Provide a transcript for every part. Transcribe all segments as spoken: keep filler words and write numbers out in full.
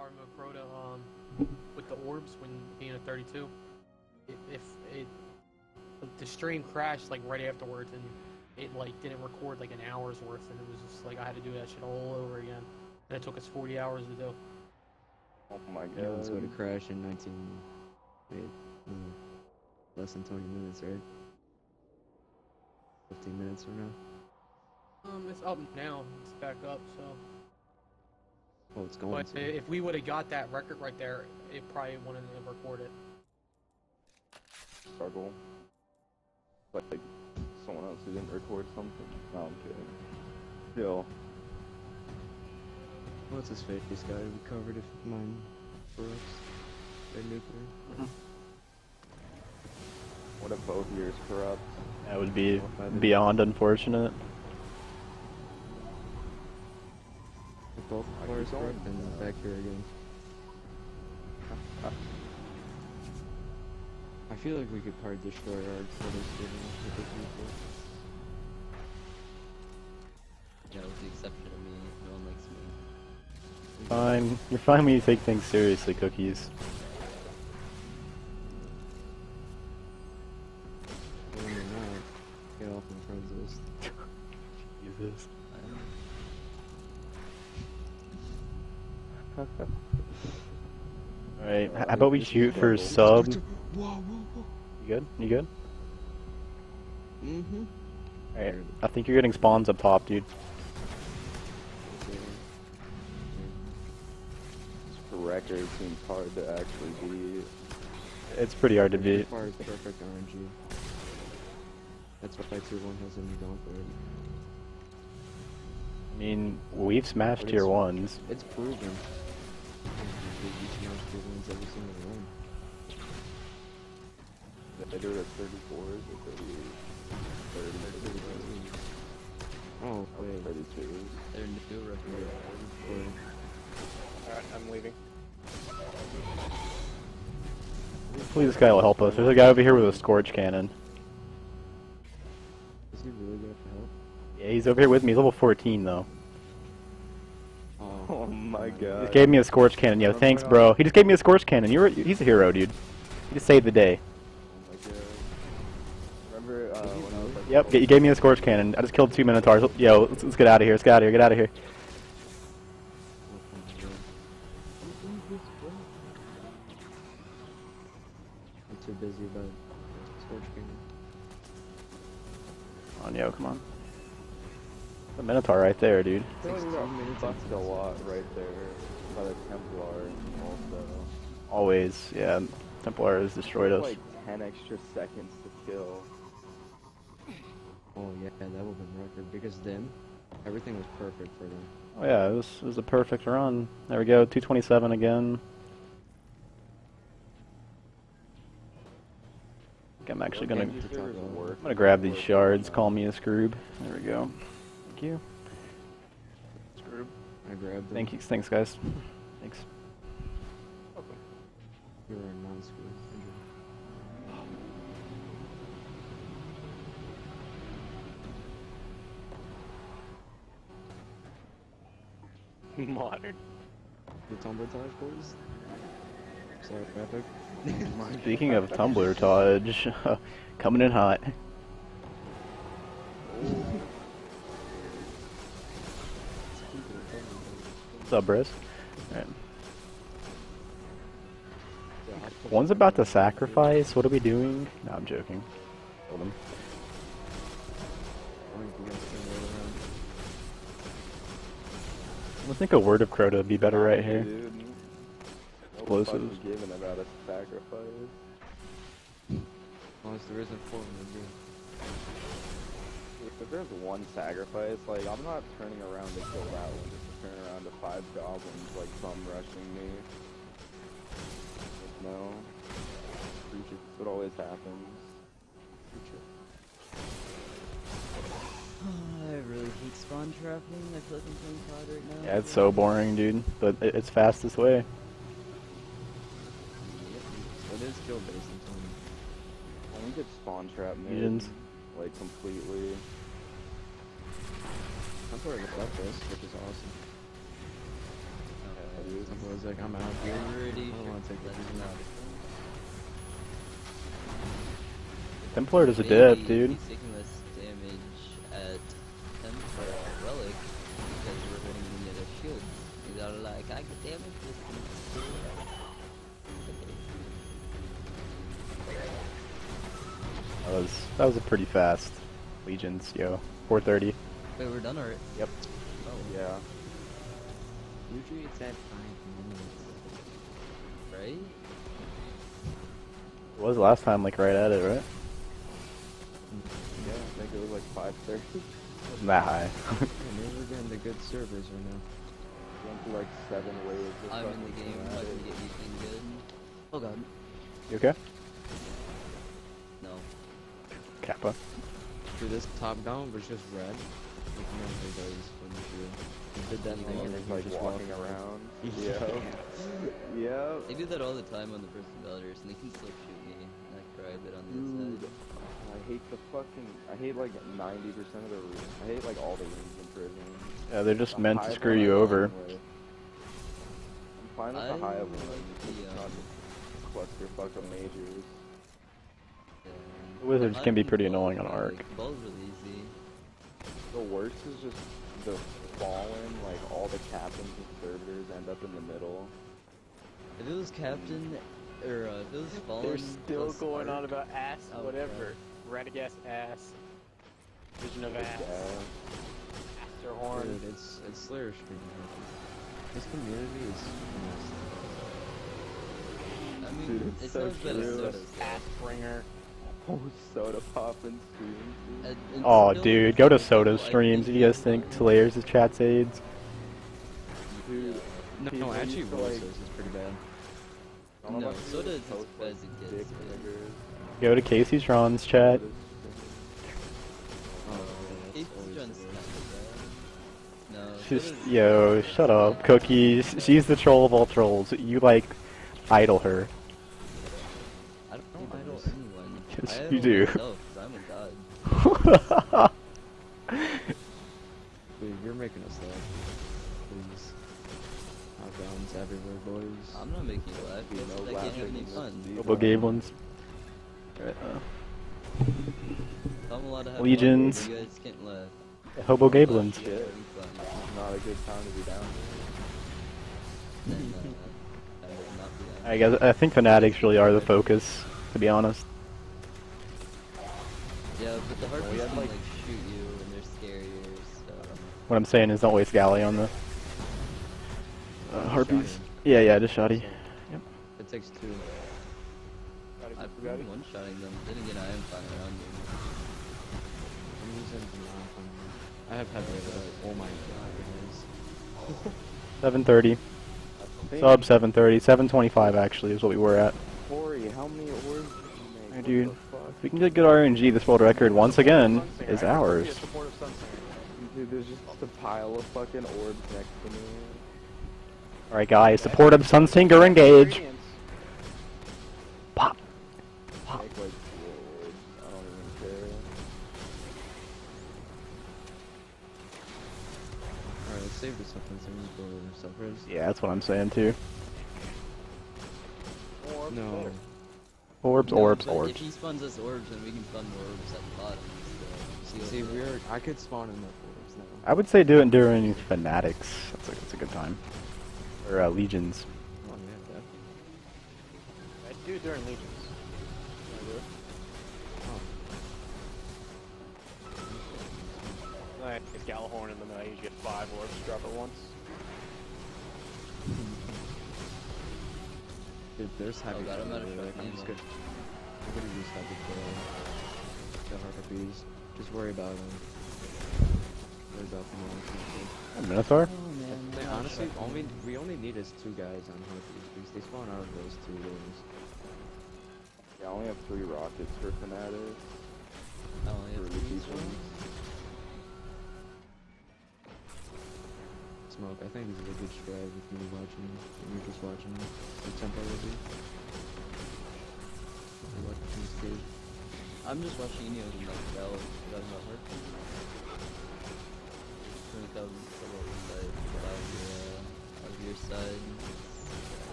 Arm of Broda, um, with the orbs when being a thirty-two. If, if it, the stream crashed like right afterwards, and it like didn't record like an hour's worth, and it was just like I had to do that shit all over again, and it took us forty hours to do. Oh my god! Yeah, it's going to crash in nineteen. Wait, uh, less than twenty minutes, right? Fifteen minutes from now. Um, it's up now. It's back up, so. Well, it's going but to. If we would have got that record right there, it probably wouldn't have recorded. Struggle. Like, like someone else who didn't record something. No, I'm kidding. Still. What's his face? This guy recovered if mine for us. They're nuclear. What if both years corrupt? That would be beyond unfortunate. Both players are and back here again. I feel like we could probably destroy our photos with the people. Yeah, with the exception of me, no one likes me. Fine. You're fine when you take things seriously, Cookies. Well, you're not. Get off my friends list. Jesus. Alright, how about we shoot for sub? You good? You good? Mm-hmm. Alright, I think you're getting spawns up top, dude. This record seems hard to actually beat. It's pretty hard to beat. Perfect R N G. That's what five tier one has in the gauntlet. I mean, we've smashed tier ones. It's proven. Every single one. I do it at thirty-fours or thirty-eight. Oh, wait. thirty-twos. They're new record. Alright, I'm leaving. Hopefully this guy will help us. There's a guy over here with a Scourge Cannon. Is he really good for help? Yeah, he's over here with me. He's level fourteen, though. Oh my god. He just gave me a Scorch Cannon. Yo, thanks, bro. He just gave me a Scorch Cannon. You're, he's a hero, dude. He just saved the day. Oh my god. Remember, uh, when I was like... Yep, you gave me a Scorch Cannon. I just killed two Minotaurs. Yo, let's, let's get out of here. Let's get out of here. Get out of here. I'm too busy about Scorch Cannon. Come on, yo, come on. A Minotaur right there, dude. I fucked a lot right there by the Templar also. Always, yeah. Templar has destroyed us. Like ten extra seconds to kill. Oh yeah, that would have been record because then everything was perfect for them. Oh yeah, it was it was a perfect run. There we go, two twenty-seven again. I think I'm actually gonna I'm gonna grab these shards. Call me a scroob. There we go. Thank you. Screw. I grabbed them. Thank you. Thanks, guys. Thanks. Okay. You're a non-screw. Modern. The Tumblr Taj boys. Sorry, epic. Speaking of Tumblr Taj, coming in hot. What's up, Briz? Alright. One's about to sacrifice. What are we doing? No, I'm joking. Hold him. I think a word of Crota would be better right here. Explosives. If there's one sacrifice, like, I'm not turning around to kill that one. Turn around to five goblins, like some rushing me. But no. Preacher. That's what always happens. Preacher. Oh, I really hate spawn trapping. I feel like I'm playing C O D right now. Yeah, it's so boring, dude. But it, it's fastest way. Yep. It is kill based on. Only get spawn trap mid. Like, completely. I'm sorry to fuck this, which is awesome. dude. I was like, I'm out here. I don't want to take the vision out. Templar does a dip, dude. He's taking less damage at Templar Relic because we're hitting him with a shield. He's all like, I can damage this. That was, that was a pretty fast Legions, yo. four thirty. Wait, we're done already? Yep. Oh. Yeah. Usually it's at five minutes. Right? It was last time, like right at it, right? Yeah, I think it was like five thirty. Wasn't that high. Yeah, maybe we're getting the good servers right now. Went through like seven waves. I'm in the game, I can get anything good. Oh god. You okay? No. Kappa. Dude, this top down was just red. Like normally does when you do. They did that thing and then like just walking walk. around. Yeah. Yeah. Yeah. They do that all the time on the Burst Invaders and they can still shoot me. And I cry a bit on this side. I hate the fucking. I hate like ninety percent of the rooms. I hate like all the rooms in prison. Yeah, they're just the meant to screw you over. I'm fine with I the high of one. Like not just cluster fuck of majors. Wizards can be pretty annoying on Arc. Really easy. The worst is just the fallen, like all the captains and servitors end up in the middle. If it was captain, or uh, if it was fallen, they're still going arc. on about ass, oh, whatever. Right. Radagast ass. Vision of ass. ass. Gjallarhorn. Dude, it's, it's Slayer Street. This community is... I mean, Dude, it's, it's so true. Ass bringer. Oh, soda pop and streams. And oh, dude, go to soda streams. Do you guys think Tlayers is chat's aids? Dude, no, no actually, Royce is pretty bad. I don't no, know about soda is as bad as it gets. Go to Casey's Ron's chat. Oh, Casey's Ron's not bad. No. Just, yo, shut up, Cookies. She's the troll of all trolls. You like idol her. I don't idol anyone. Yes, you do. No, I'm a god. Dude, you're making us laugh. Please. Knockdowns everywhere, boys. I'm not making you laugh. You know, like, you have any fun. Double game ones. Right. Uh, I'm allowed to have Legions. Fun, you guys can't laugh. Yeah, Hobo Gablins. Yeah. Not a good time to be down. Then, uh, I will not be down. I guess I think Fanatics really are the focus, to be honest. Yeah, but the hard ones can, like, shoot you, and they're scarier, so... What I'm saying is don't waste galley on the... Uh, harpies. Yeah, yeah, just shoddy. Yep. It takes two. I've been one-shotting them. Then again, I am fine around you. I have heavy, but... Oh my god, it is. seven thirty. Sub seven thirty. seven twenty-five, actually, is what we were at. Corey, how many orbs did you make? Dude. If we can get good R N G, this world record, once again, is ours. Dude, there's just a pile of fucking orbs next to me. Alright guys, support of Sunsinger, engage! Pop! Pop! Alright, let's save this something so we can go over stuff. Yeah, that's what I'm saying too. No. Orbs, no, orbs, orbs. If he spawns us orbs, then we can spawn more orbs at the bottom. So see, we are, I could spawn enough orbs now. I would say do it during Fanatics. That's a, that's a good time. Or uh, Legions. Oh, yeah, I do it during Legions. I do it. Oh. Alright, it's Gjallarhorn, and then I usually get five orbs to drop at once. Dude, there's heavy oh, I'm, really. like, I'm just gonna, I'm gonna use heavy for the harpies. Just worry about them. There's up and all. Minotaur? Oh, man. Like, honestly, all we, we only need is two guys on harpies because they spawn out of those two rooms. Yeah, I only have three rockets for Fanatics. I only have three ones. Smoke, I think this is a good strategy with me watching, me just watching the tempo review. I'm watching this dude. I'm just watching you and like, bell, does not hurt. twenty thousand, I was, uh, I was your side.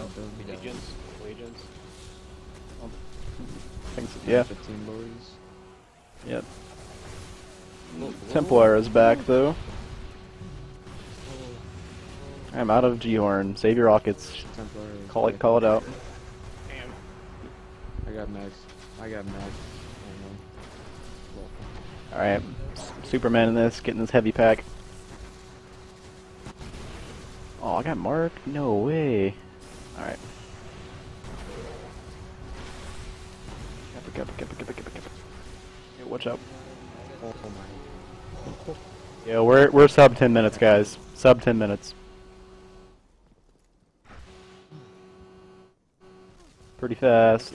Oh, those be legions. Legions. Oh. Thanks. Yeah. Fifteen lorries. Yep. Whoa, whoa. Templar is back though. I'm out of Gjallarhorn. Save your rockets. Templar is call it. Call it out. Damn. I got max. I got max. Alright, Superman in this, getting this heavy pack. Oh, I got Mark? No way. Alright. Epic, epic, epic, epic, epic, epic. Hey, watch out. Oh my. Yeah, we're, we're sub ten minutes, guys. Sub ten minutes. Pretty fast.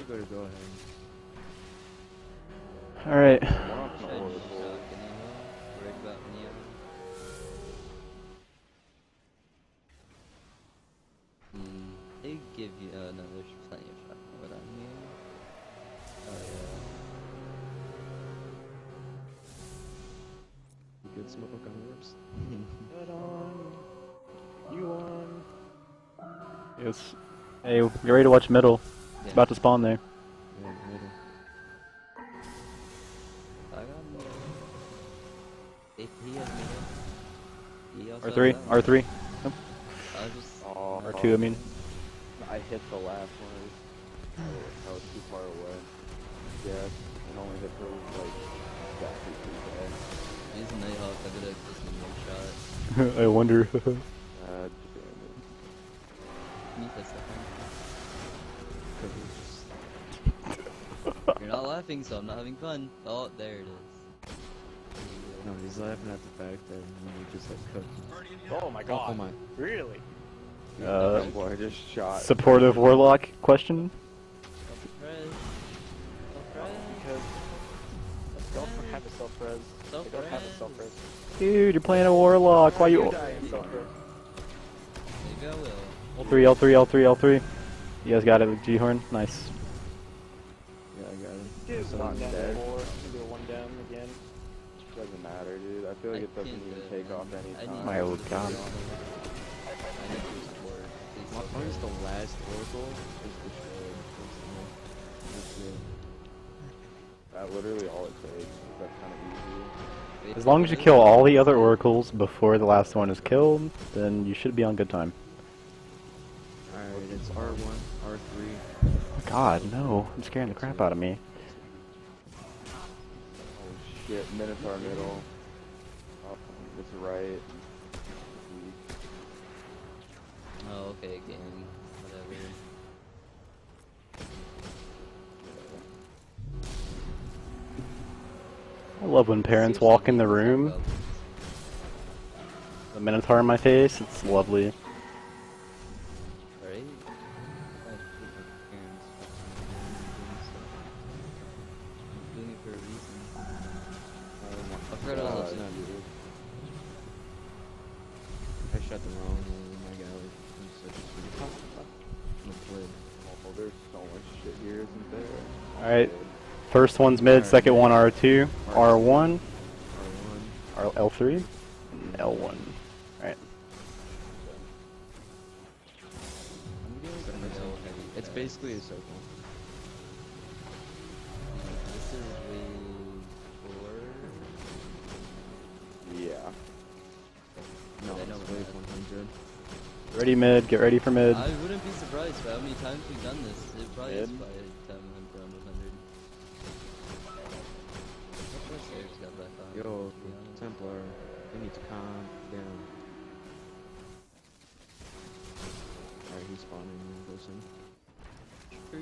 Alright. Give you uh, no, there's plenty of shot what I'm here. Oh yeah. Good smoke on warps. Good on. You on. Yes. Hey, you're ready to watch middle. Yeah. It's about to spawn there. Yeah, middle. I got middle. If he has middle. He also R three. Has R three. Nope. I was just oh, R two. I mean. I hit the last one. I was too far away. Yeah, and only hit her with like exactly three bad. He's a Nighthawk, I did a existing one shot. I wonder. uh, damn it. Can you play second? You're not laughing, so I'm not having fun. Oh, there it is. No, he's laughing at the fact that you just like cooked. Oh my god. Oh my. Really? Uh, I just shot. Supportive warlock question? Self-res. Self-res. Because I don't have a self-res. Self I don't have a self-res. Dude, you're playing a warlock. Why you? You die in self-res. Maybe I will. L three, L three, L three, L three. You guys got it with Gjallarhorn? Nice. Yeah, I got it. Dude's not down anymore. I'm gonna do one down again. Doesn't matter, dude. I feel like I it doesn't even uh, take off any time. My old god. My point is the last Oracle is destroyed. That's it. That literally all it takes. That's kind of easy. As long as you kill all the other Oracles before the last one is killed, then you should be on good time. Alright, it's R one, R three. God, no. I'm scaring the crap out of me. Oh shit, Minotaur middle. Oh, it's right. Oh, okay, again. Whatever. I love when parents walk in the room. The Minotaur in my face, it's lovely. Right? I'm doing it for a reason. I've heard all those now, dude. I shot the wrong one. Alright, first one's mid, second one R two, R one, L three, and L one. Alright. It's basically a circle. This is wave four? Yeah. No, it's wave one hundred. Ready mid, get ready for mid. I wouldn't be surprised by how many times we've done this. It probably mid. Is by the time we're around one hundred. Yo, yeah. Templar, we need to calm down. Alright, he's spawning in person. Three,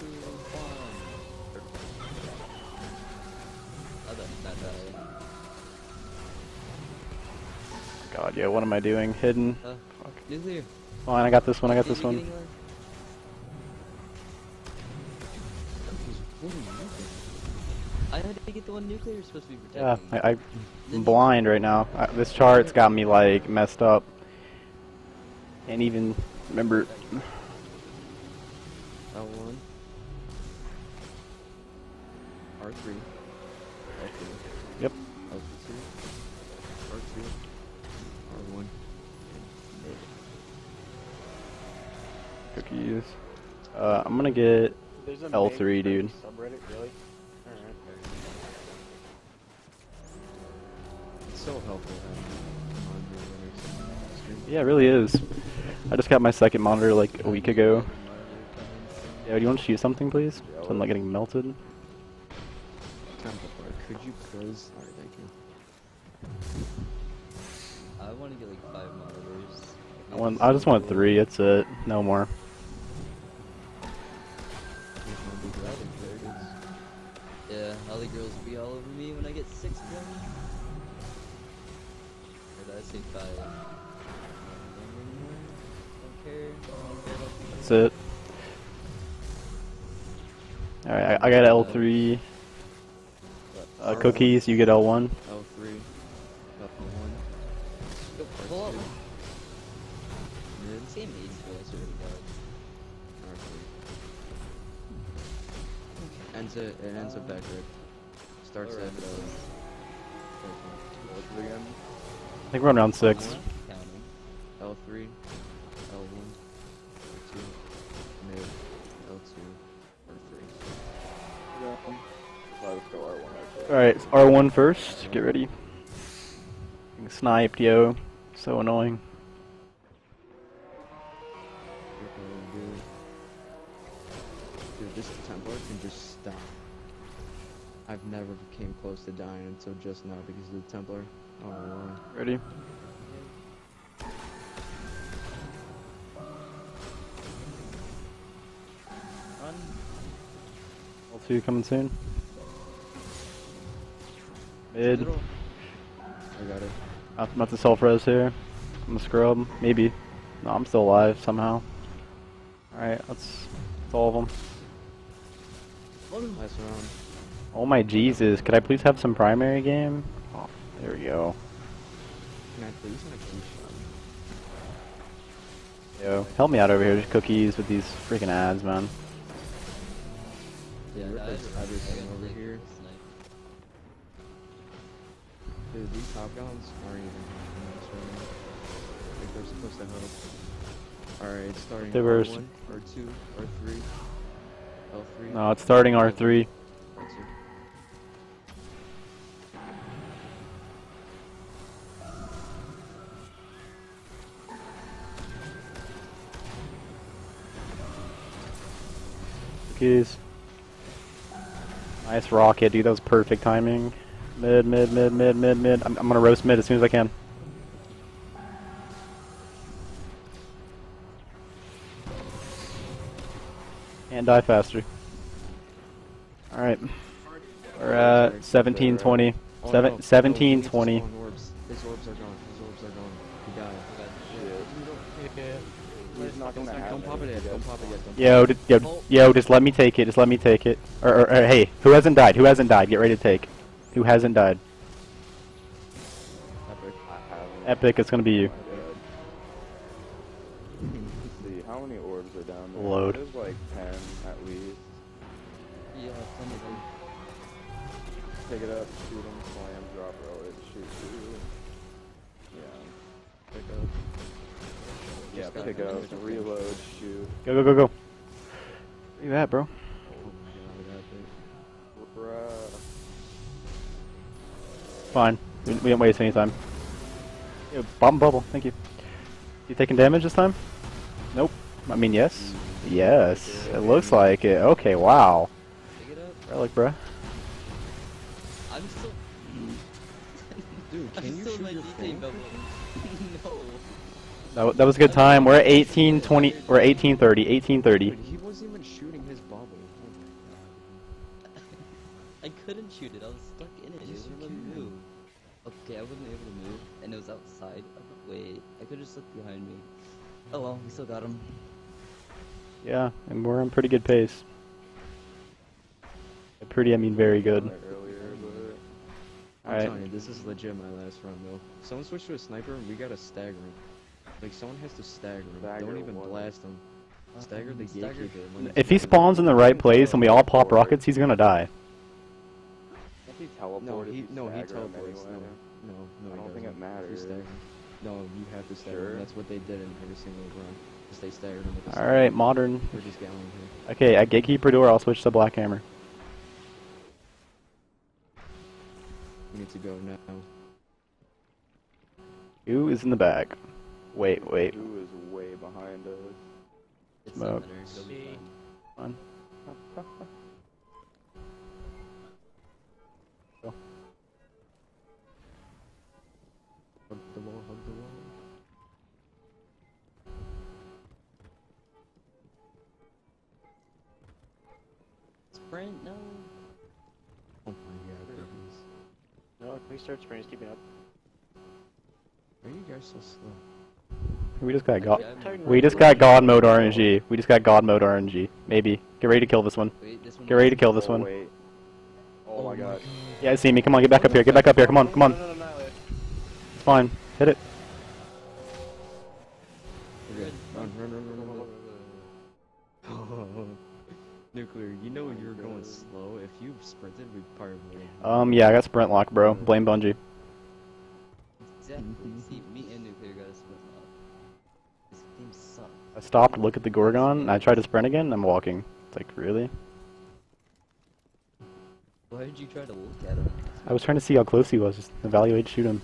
two, one. I don't not die. God, yeah, what am I doing? Hidden. Uh. Fine, oh, I got this one, I got this one. I had to get the one nuclear you're supposed to be protecting. Yeah, I, I'm blind right now. I, this chart's got me, like, messed up. Can't even remember. L one. R three. R three. Yep. R two. R two. R one. Cookies. Uh, I'm gonna get L three, dude. Subreddit, really? All right. It's so helpful. Yeah, it really is. I just got my second monitor like a week ago. Yeah, do you want to shoot something, please? So I'm not getting melted. Could you close? Alright, thank you. I want to get like five monitors. I, want, I just want three, that's it. No more. Yeah, all the girls will be all over me when I get six of them. Or did I say five? I don't care. I don't care that's it. Alright, I, I got L three. Uh, Cookies, you get L one. L three. Got L one. Same age for us already got Ends it, it ends up back right. Starts at L. I think we're on round six. L three. L one. L two. Mid. L two. R three. Yeah. Alright, R one first, get ready. Getting sniped, yo. So annoying. Dude, this Templar can just stop. I've never came close to dying until just now because of the Templar. Oh, ready? Run. L two coming soon. Mid. I got it. I'm about to self-res here. I'm a scrub. Maybe. No, I'm still alive somehow. Alright, that's, that's all of them. Nice round. Oh my Jesus, could I please have some primary game? Oh, there we go. Can I please have a key shot? Yo, help me out over here, just Cookies with these freaking ads, man. Yeah, there's everything over here. Dude, these hobgoblins aren't even doing this right now. I think they're supposed to help. Alright, it's starting R one, R two, R three, L three. No, it's starting R three. R two. Cookies. Nice rocket, dude. That was perfect timing. Mid, mid, mid, mid, mid, mid. I'm, I'm gonna roast mid as soon as I can. And die faster. Alright. We're at seventeen twenty. seventeen twenty. His orbs are gone. His orbs are gone. He died. Yo, yo, yo, just let me take it. Just let me take it. Or, or, or hey, who hasn't died? Who hasn't died? Get ready to take. Who hasn't died? Epic. Epic, it's gonna be you. Let's see, how many orbs are down there? Load. There's like ten at least. Yeah, plenty of them. Pick it up, shoot him, slam, drop, roll it, shoot, shoot. Yeah. Pick up. Yeah, Just pick up, reload, shoot. Go, go, go, go. Look at that, bro. Fine. We, we didn't waste any time. Yeah, bomb bubble. Thank you. You taking damage this time? Nope. I mean, yes. Yes. It looks like it. Okay, wow. Relic, bruh. I'm still... Dude, can you shoot your phone? No. That, that was a good time. We're at eighteen twenty... We're at eighteen thirty. eighteen thirty. Dude, he wasn't even shooting his bubble. I couldn't shoot it. I was stuck in it. It was really move. Okay, I wasn't able to move, and it was outside. Wait, I could have just looked behind me. Oh well, we still got him. Yeah, and we're on pretty good pace. Pretty, I mean very good. I'm telling you, this is legit my last round though. Someone switched to a sniper, and we gotta stagger him. Like, someone has to stagger him. Don't even blast him. Stagger the gatekeeper. If he spawns in the right place and we all pop rockets, he's gonna die. He teleported. No, he, no, he teleports. Anyway. No, no, no. I don't think it matters. No, you have to stagger. Sure. That's what they did in every single run. They staggered them. All right, staggered. Modern. We're just here. Okay, at Gatekeeper door, I'll switch to Black Hammer. We need to go now. Who is in the back? Wait, wait. Who is way behind us? Smoke. Fun. Hug the wall, hug the wall. Sprint, no. Oh my god, goodness. No, can we start sprinting? Keep it up. Why are you guys so slow? We just got god. We just got god mode R N G. We just got god mode R N G. Maybe. Get ready to kill this one. Wait, this one get ready to kill this oh, one. Wait. Oh, oh my god. god. Yeah, see me. Come on, get back up here. Get back up here. Come on, come on. It's fine. Hit it. We're good. Run, run, run, run, run. Oh. Nuclear, you know when you were going slow, if you sprinted, we'd probably win. Um, yeah, I got sprint lock, bro. Blame Bungie. Exactly. See, me and Nuclear got a sprint lock. This game sucks. I stopped, look at the Gorgon, and I tried to sprint again, and I'm walking. It's like, really? Why did you try to look at him? I was trying to see how close he was, just evaluate, shoot him.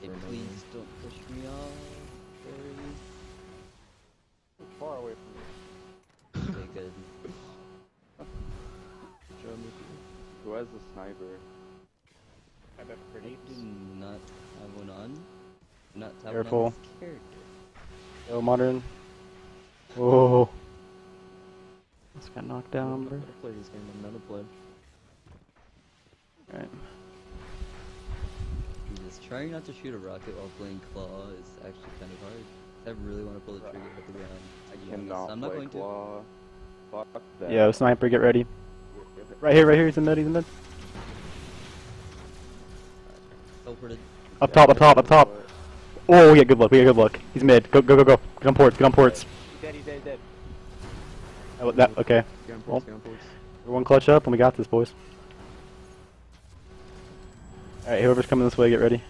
Hey, please don't push me off. You're far away from me. Okay, good. Who has the sniper? I bet pretty. I do not have one on. Not have Careful. One on character. Yo, Modern. Whoa. This got knocked down, bro. I'm gonna play this game. I'm gonna play. Alright. Trying not to shoot a rocket while playing Claw is actually kind of hard. I really want to pull the trigger at the ground. I cannot I'm not play going Claw. To. Fuck that. Yo, sniper, get ready. Right here, right here, he's in mid, he's in mid. Up top, up top, up top. Oh, we got good luck, we got good luck. He's mid. Go, go, go, go. Get on ports, get on ports. He's dead, he's dead, he's dead. Oh, that, okay. Get on ports, well, get on ports. Everyone clutch up and we got this, boys. Alright, whoever's coming this way, get ready.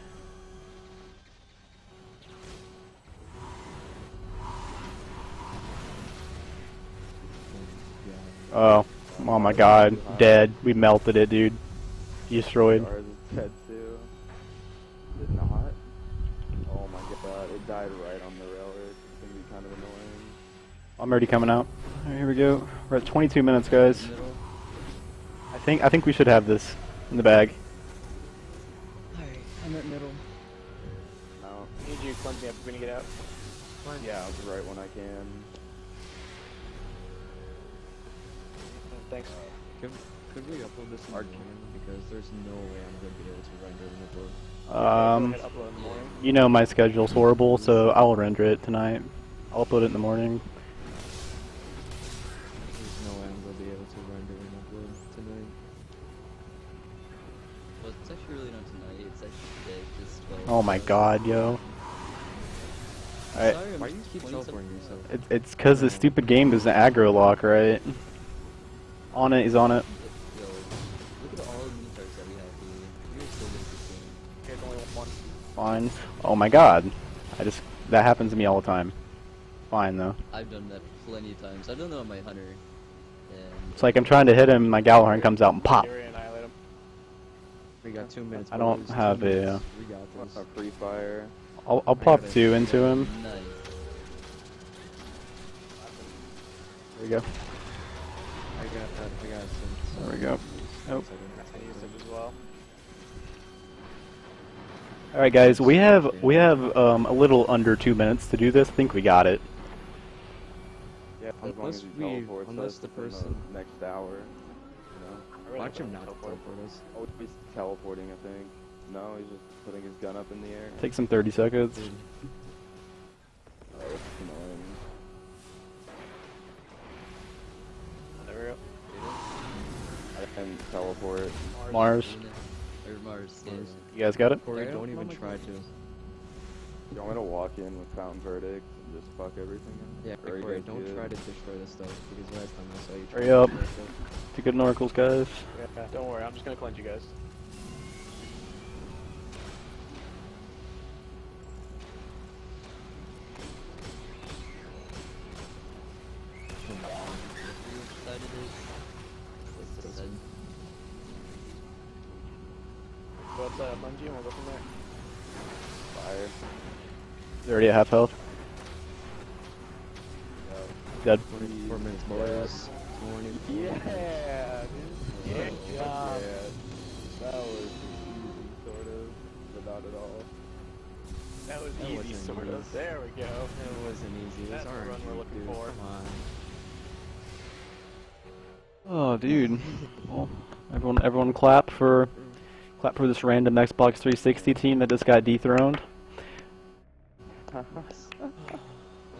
Oh, oh my god, dead. We melted it, dude. Destroyed. Dead too. Did not. Oh my god, it died right on the railroad. It's gonna be kind of annoying. I'm already coming out. Alright, here we go. We're at twenty-two minutes, guys. I think I think we should have this in the bag. I'm at middle. No. I need you to cleanse me up. We're gonna get out. Fine. Yeah, I'll be right when I can. Thanks. Could, could we upload this in our game? Because there's no way I'm gonna be able to render in the morning. Um, yeah, go ahead, upload in the morning. You know my schedule's horrible, so I'll render it tonight. I'll upload it in the morning. There's no way I'm gonna be able to render and upload tonight. Well, it's actually really not tonight, it's actually today, just twelve. Oh my god, yo. Alright. Why do you keep teleporting yourself? It's, it's cause the stupid game is an aggro lock, right? On it, he's on it. Yo, look at all the Minotaurs that we have here. You're still good at this game. Only one. Fine. Oh my god. I just, that happens to me all the time. Fine though. I've done that plenty of times. I don't know my hunter. And it's like I'm trying to hit him, my Gjallarhorn comes out and pop. We got two minutes. I don't have a, uh, we got this. A free fire. I'll, I'll pop two into him. Nice. There we go. I got that. I got some. There we go. Nope. I used it as well. All right, guys. We have we have um, a little under two minutes to do this. I think we got it. Yeah, as long as you teleport us the person next hour. Watch him not teleport us. Oh, he's teleporting, I think. No, he's just putting his gun up in the air. Takes him thirty seconds. Oh, that's annoying. There we go. I can teleport. Mars. Mars. Mars. Mars. You guys got it? Corey, don't even try to. You want me to walk in with Fountain Verdict? and just fuck everything up. Yeah, or or don't try to destroy this stuff, because last time I saw you try Hurry to up. To get oracles, guys. Yeah, don't worry, I'm just gonna cleanse you guys. What's uh, Bungie? We'll go from there. Fire. They're already at half health. Yeah. Dead. twenty-four minutes, boys. twenty-four yeah, minutes. Dude. Yeah, good job. Yeah. That was easy, sort of, but not at all. That was that easy, sort of. There we go. It wasn't easy. That's the run we're looking dude. for. Come on. Oh, dude. Well, everyone, everyone, clap for, clap for this random Xbox three sixty team that just got dethroned.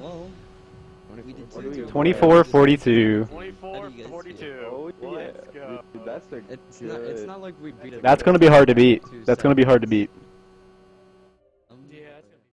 Well, twenty-four forty-two. twenty-four forty-two. Oh, yeah. Let's go. Dude, that's a it's, not, it's not like we beat. That's gonna be hard to beat. That's gonna be hard to beat.